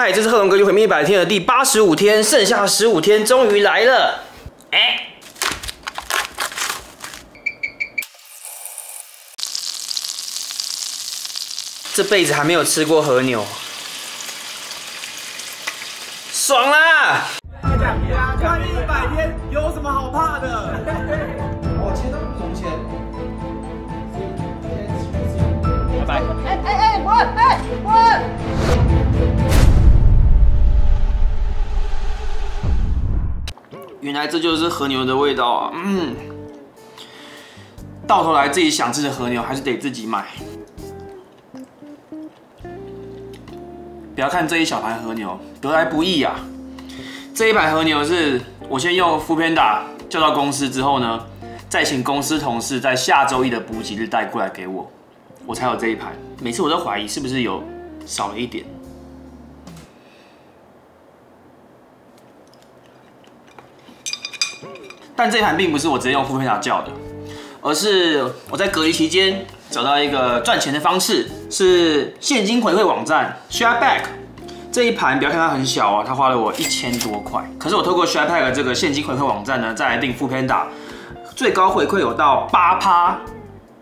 嗨，这是贺龙格局毁灭100天的第85天，剩下15天终于来了。这辈子还没有吃过和牛，爽啦！大家讲，关于100天有什么好怕的？我签都不用签。拜拜。滚！ 原来这就是和牛的味道啊！嗯，到头来自己想吃的和牛还是得自己买。不要看这一小盘和牛得来不易啊！这一盘和牛是我先用foodpanda叫到公司之后呢，再请公司同事在下周一的补给日带过来给我，我才有这一盘。每次我都怀疑是不是有少了一点。 但这盘并不是我直接用foodpanda叫的，而是我在隔离期间找到一个赚钱的方式，是现金回馈网站 ShopBack。这一盘不要看它很小啊，它花了我1000多块。可是我透过 ShopBack 这个现金回馈网站呢，再来订foodpanda，最高回馈有到8%，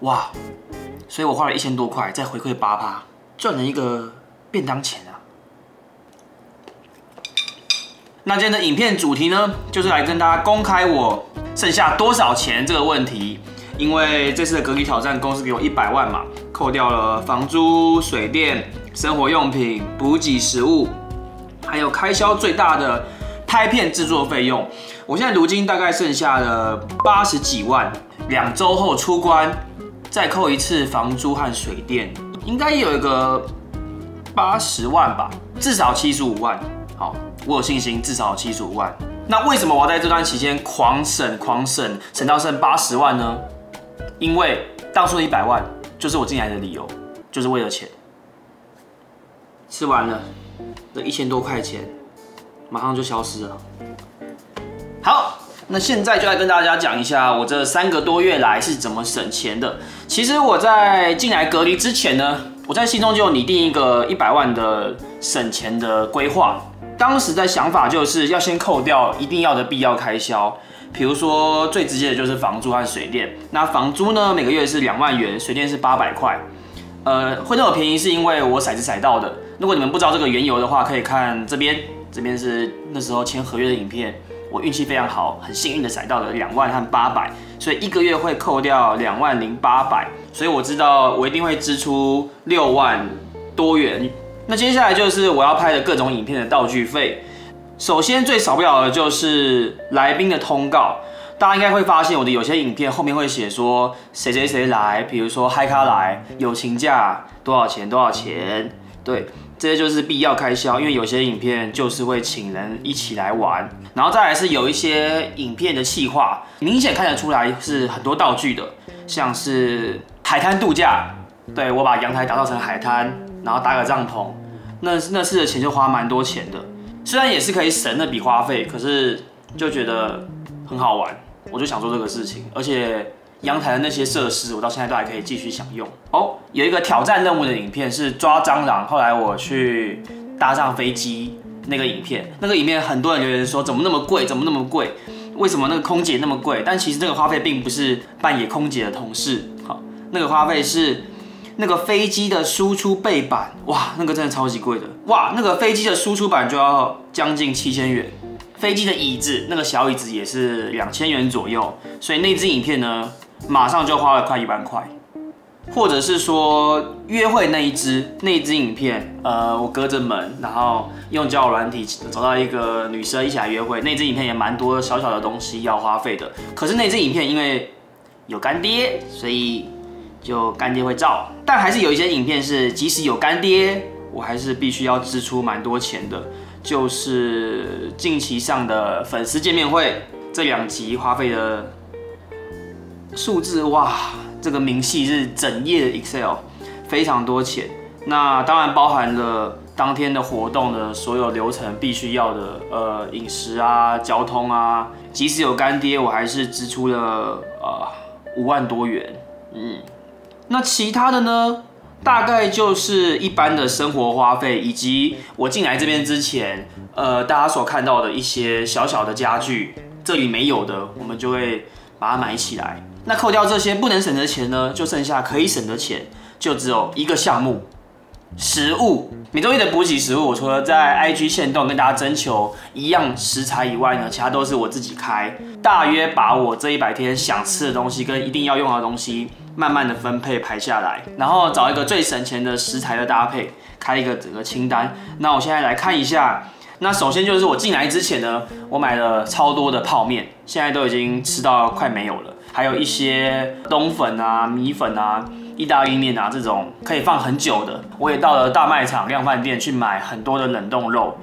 哇！所以我花了1000多块再回馈8%，赚了一个便当钱啊。 那今天的影片主题呢，就是来跟大家公开我剩下多少钱这个问题。因为这次的隔离挑战，公司给我100万嘛，扣掉了房租、水电、生活用品、补给食物，还有开销最大的拍片制作费用。我现在如今大概剩下了80几万，2周后出关，再扣一次房租和水电，应该有一个80万吧，至少75万。好。 我有信心，至少75万。那为什么我要在这段期间狂省，省到剩80万呢？因为当初的100万就是我进来的理由，就是为了钱。吃完了，这1000多块钱马上就消失了。好，那现在就来跟大家讲一下我这3个多月来是怎么省钱的。其实我在进来隔离之前呢，我在心中就有拟定一个100万的省钱的规划。 当时的想法就是要先扣掉一定要的必要开销，比如说最直接的就是房租和水电。那房租呢，每个月是2万元，水电是800块。会那么便宜是因为我骰子骰到的。如果你们不知道这个缘由的话，可以看这边，这边是那时候签合约的影片，我运气非常好，很幸运的骰到了2万和800，所以一个月会扣掉2万008百，所以我知道我一定会支出6万多元。 那接下来就是我要拍的各种影片的道具费。首先最少不了的就是来宾的通告，大家应该会发现我的有些影片后面会写说谁谁谁来，比如说嗨咖来，友情价多少钱，对，这些就是必要开销，因为有些影片就是会请人一起来玩，然后再来是有一些影片的企划，明显看得出来是很多道具的，像是海滩度假，对我把阳台打造成海滩，然后搭个帐篷。 那次的钱就花蛮多钱的，虽然也是可以省那笔花费，可是就觉得很好玩，我就想做这个事情。而且阳台的那些设施，我到现在都还可以继续享用。哦，有一个挑战任务的影片是抓蟑螂，后来我去搭上飞机那个影片，很多人留言说怎么那么贵，为什么那个空姐那么贵？但其实这个花费并不是扮演空姐的同事，好，那个花费是。 那个飞机的输出背板，哇，那个真的超级贵的，哇，那个飞机的输出板就要将近7000元，飞机的椅子，那个小椅子也是2000元左右，所以那支影片呢，马上就花了快1万块，或者是说约会那一支影片，我隔着门，然后用交友软体找到一个女生一起来约会，那支影片也蛮多小小的东西要花费的，可是那支影片因为有干爹，所以。 就干爹会照，但还是有一些影片是，即使有干爹，我还是必须要支出蛮多钱的。就是近期上的粉丝见面会这2集花费的数字，哇，这个明细是整页的 Excel， 非常多钱。那当然包含了当天的活动的所有流程必须要的，饮食啊、交通啊。即使有干爹，我还是支出了5万多元，嗯。 那其他的呢？大概就是一般的生活花费，以及我进来这边之前，大家所看到的一些小小的家具，这里没有的，我们就会把它买起来。那扣掉这些不能省的钱呢，就剩下可以省的钱，就只有一个项目。 食物，每周一的补给食物，我除了在 IG 限动跟大家征求一样食材以外呢，其他都是我自己开。大约把我这100天想吃的东西跟一定要用的东西，慢慢的分配排下来，然后找一个最省钱的食材的搭配，开一个整个清单。那我现在来看一下，那首先就是我进来之前呢，我买了超多的泡面，现在都已经吃到快没有了，还有一些冬粉啊、米粉啊。 意大利面啊，这种可以放很久的，我也到了大卖场、量贩店去买很多的冷冻肉，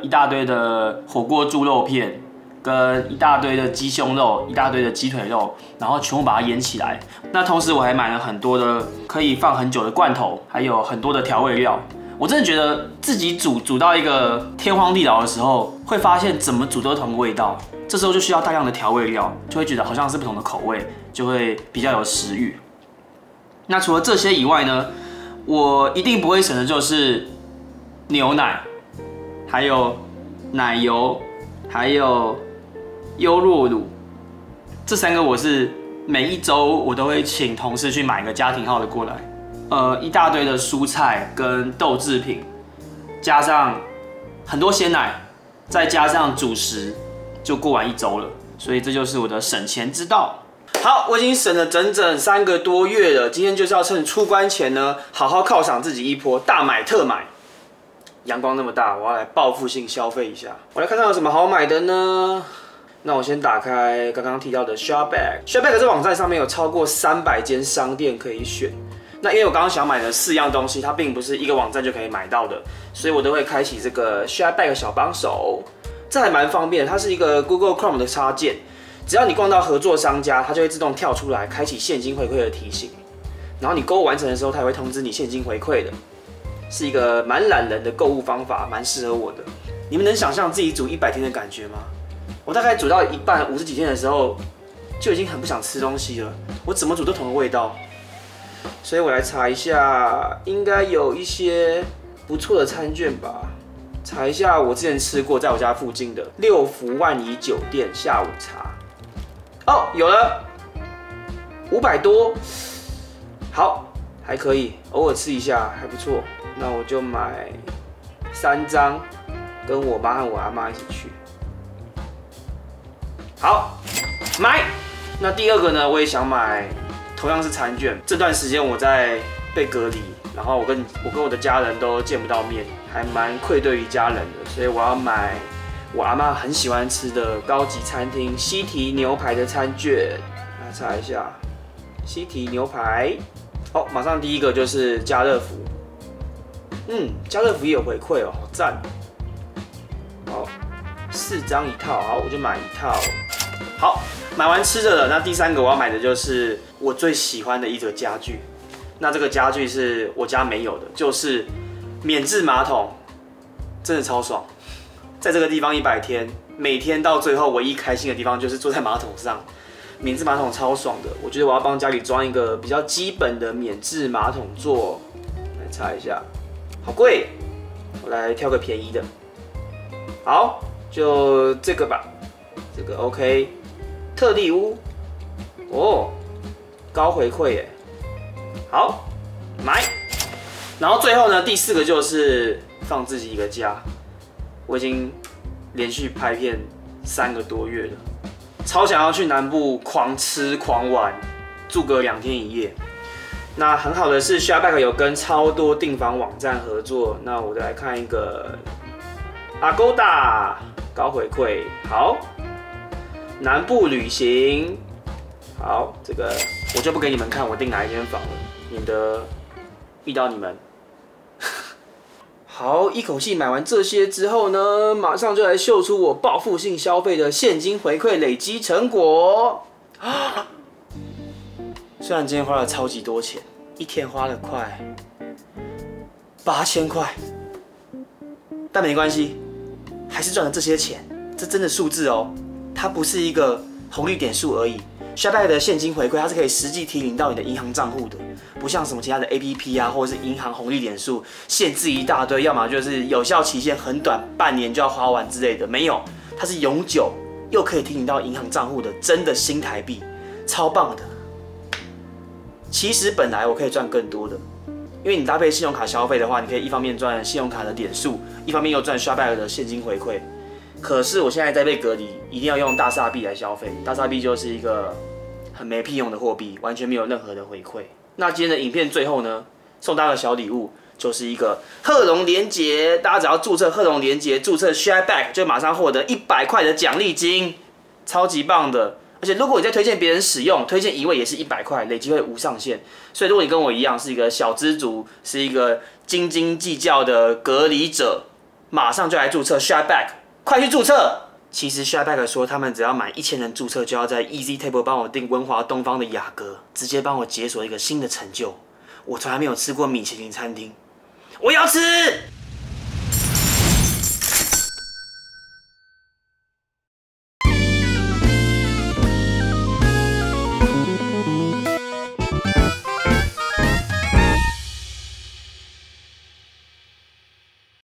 一大堆的火锅猪肉片，跟一大堆的鸡胸肉、一大堆的鸡腿肉，然后全部把它腌起来。那同时我还买了很多的可以放很久的罐头，还有很多的调味料。我真的觉得自己煮到一个天荒地老的时候，会发现怎么煮都同个味道，这时候就需要大量的调味料，就会觉得好像是不同的口味，就会比较有食欲。 那除了这些以外呢，我一定不会省的就是牛奶，还有奶油，还有优酪乳，这3个我是每一周我都会请同事去买个家庭号的过来，一大堆的蔬菜跟豆制品，加上很多鲜奶，再加上主食，就过完1周了，所以这就是我的省钱之道。 好，我已经省了整整3个多月了。今天就是要趁出关前呢，好好犒赏自己一波，大买特买。阳光那么大，我要来报复性消费一下。我来看看有什么好买的呢？那我先打开刚刚提到的 ShopBack。ShopBack 这网站上面有超过300间商店可以选。那因为我刚刚想买的4样东西，它并不是一个网站就可以买到的，所以我都会开启这个 ShopBack 小帮手。这还蛮方便的，它是一个 Google Chrome 的插件。 只要你逛到合作商家，它就会自动跳出来开启现金回馈的提醒，然后你购物完成的时候，它也会通知你现金回馈的，是一个蛮懒人的购物方法，蛮适合我的。你们能想象自己煮100天的感觉吗？我大概煮到一半50几天的时候，就已经很不想吃东西了，我怎么煮都同个味道。所以我来查一下，应该有一些不错的餐券吧。 查一下我之前吃过，在我家附近的6福万怡酒店下午茶。哦，有了，500多，好，还可以，偶尔吃一下还不错。那我就买3张，跟我妈和我阿妈一起去。好，买。那第2个呢，我也想买，同样是餐券。这段时间我在被隔离。 然后我跟我的家人都见不到面，还蛮愧对于家人的，所以我要买我阿嬤很喜欢吃的高级餐厅西堤牛排的餐券。来查一下西堤牛排，哦，马上第1个就是家乐福，家乐福也有回馈哦，好赞！好，4张一套，好，我就买1套。好，买完吃的了，那第3个我要买的就是我最喜欢的一则家具。 那这个家具是我家没有的，就是免治马桶，真的超爽。在这个地方100天，每天到最后唯一开心的地方就是坐在马桶上，免治马桶超爽的。我觉得我要帮家里装一个比较基本的免治马桶座，来查一下，好贵，我来挑个便宜的。好，就这个吧，这个 OK， 特力屋，哦，高回馈耶。 好，买。然后最后呢，第4个就是放自己一个家。我已经连续拍片3个多月了，超想要去南部狂吃狂玩，住个2天1夜。那很好的是 ，ShopBack 有跟超多订房网站合作。那我来看一个 Agoda 高回馈，好，南部旅行，好，这个我就不给你们看我订哪一间房了。 免得遇到你们。好，一口气买完这些之后呢，马上就来秀出我报复性消费的现金回馈累积成果。虽然今天花了超级多钱，一天花了快8000块，但没关系，还是赚了这些钱。这真的数字哦，它不是一个红绿点数而已， ShopBack 的现金回馈它是可以实际提领到你的银行账户的，不像什么其他的 APP 啊，或者是银行红利点数限制一大堆，要么就是有效期限很短，半年就要花完之类的。没有，它是永久又可以提领到银行账户的，真的新台币，超棒的。其实本来我可以赚更多的，因为你搭配信用卡消费的话，你可以一方面赚信用卡的点数，一方面又赚 ShopBack 的现金回馈。 可是我现在在被隔离，一定要用大煞币来消费。大煞币就是一个很没屁用的货币，完全没有任何的回馈。那今天的影片最后呢，送大家的小礼物就是一个贺龙连结，大家只要注册贺龙连结，注册 ShopBack 就马上获得100块的奖励金，超级棒的。而且如果你在推荐别人使用，推荐一位也是100块，累积会无上限。所以如果你跟我一样是一个小知足，是一个斤斤计较的隔离者，马上就来注册 ShopBack。 快去注册！其实 ShopBack 说，他们只要满1000人注册，就要在 Easy Table 帮我订文华东方的雅阁，直接帮我解锁一个新的成就。我从来没有吃过米其林餐厅，我要吃！